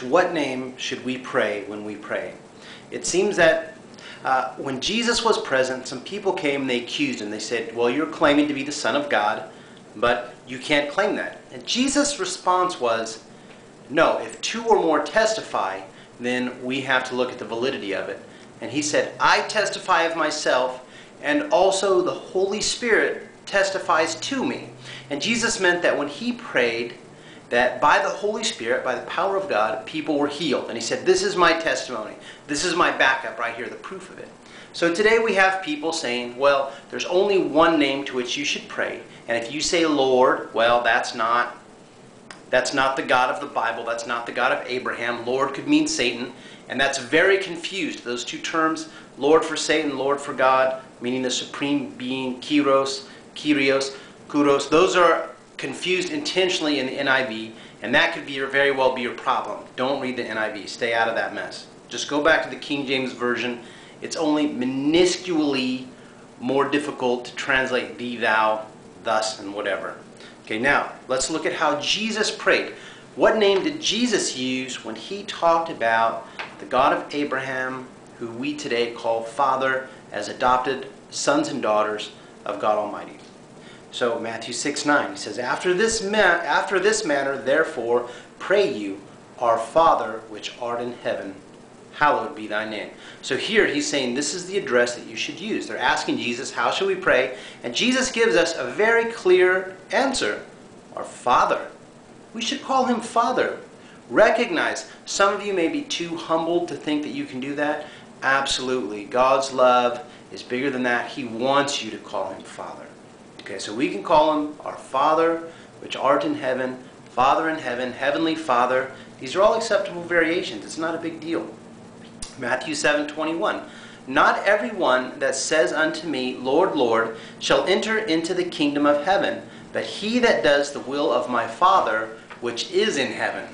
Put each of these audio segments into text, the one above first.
to what name should we pray when we pray? It seems that when Jesus was present, some people came and they accused him. They said, well, you're claiming to be the Son of God, but you can't claim that. And Jesus' response was, no, if two or more testify, then we have to look at the validity of it. And he said, I testify of myself, and also the Holy Spirit testifies to me. And Jesus meant that when he prayed, that by the Holy Spirit, by the power of God, people were healed. And he said, this is my testimony. This is my backup right here, the proof of it. So today we have people saying, well, there's only one name to which you should pray. And if you say Lord, well, that's not the God of the Bible. That's not the God of Abraham. Lord could mean Satan. And that's very confused. Those two terms, Lord for Satan, Lord for God, meaning the supreme being, Kyrios, Kyrios, Kuros. Those are confused intentionally in the NIV, and that could be very well be your problem. Don't read the NIV. Stay out of that mess. Just go back to the King James Version. It's only minusculely more difficult to translate thee, thou, thus, and whatever. Okay, now let's look at how Jesus prayed. What name did Jesus use when he talked about the God of Abraham, who we today call Father, as adopted sons and daughters of God Almighty? So Matthew 6:9, he says, after this manner, therefore, pray you, our Father which art in heaven, hallowed be thy name. So here he's saying this is the address that you should use. They're asking Jesus, how should we pray? And Jesus gives us a very clear answer. Our Father. We should call him Father. Recognize, some of you may be too humbled to think that you can do that. Absolutely. God's love is bigger than that. He wants you to call him Father. Okay, so we can call him our Father, which art in heaven, Father in heaven, Heavenly Father. These are all acceptable variations. It's not a big deal. Matthew 7:21. Not everyone that says unto me, Lord, Lord, shall enter into the kingdom of heaven, but he that does the will of my Father, which is in heaven.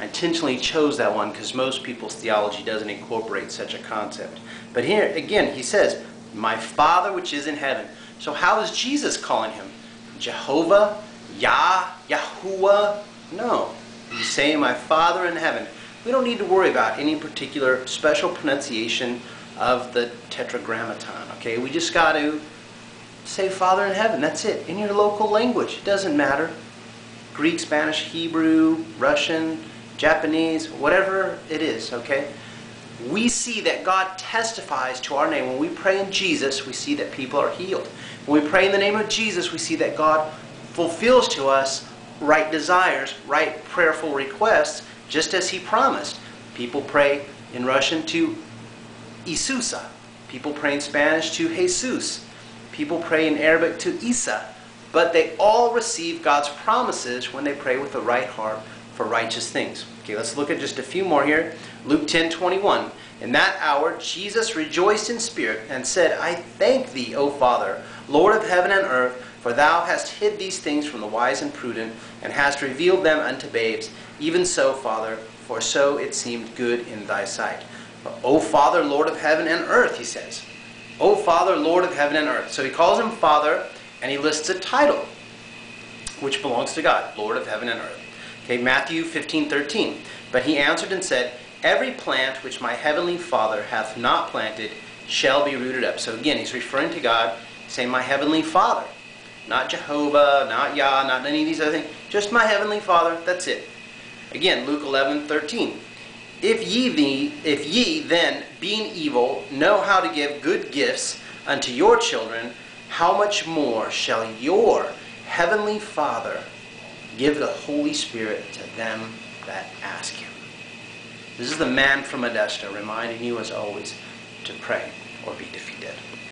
I intentionally chose that one because most people's theology doesn't incorporate such a concept. But here, again, he says, my Father which is in heaven. So how is Jesus calling him? Jehovah? YAH? Yahuwah? No. He's saying, my Father in heaven. We don't need to worry about any particular special pronunciation of the tetragrammaton, okay? We just got to say Father in heaven. That's it. In your local language. It doesn't matter. Greek, Spanish, Hebrew, Russian, Japanese, whatever it is, okay? We see that God testifies to our name. When we pray in Jesus, we see that people are healed. When we pray in the name of Jesus, we see that God fulfills to us right desires, right prayerful requests, just as he promised. People pray in Russian to Isusa. People pray in Spanish to Jesus. People pray in Arabic to Isa. But they all receive God's promises when they pray with the right heart for righteous things. Okay, let's look at just a few more here. Luke 10:21. In that hour Jesus rejoiced in spirit and said, I thank thee, O Father, Lord of heaven and earth, for thou hast hid these things from the wise and prudent, and hast revealed them unto babes. Even so, Father, for so it seemed good in thy sight. O Father, Lord of heaven and earth, he says. O Father, Lord of heaven and earth. So he calls him Father, and he lists a title which belongs to God, Lord of heaven and earth. Okay, Matthew 15:13. But he answered and said, every plant which my heavenly Father hath not planted shall be rooted up. So again, he's referring to God, saying, my heavenly Father. Not Jehovah, not Yah, not any of these other things. Just my heavenly Father, that's it. Again, Luke 11:13. If ye then, being evil, know how to give good gifts unto your children, how much more shall your heavenly Father give the Holy Spirit to them that ask him? This is the man from Modesto reminding you, as always, to pray or be defeated.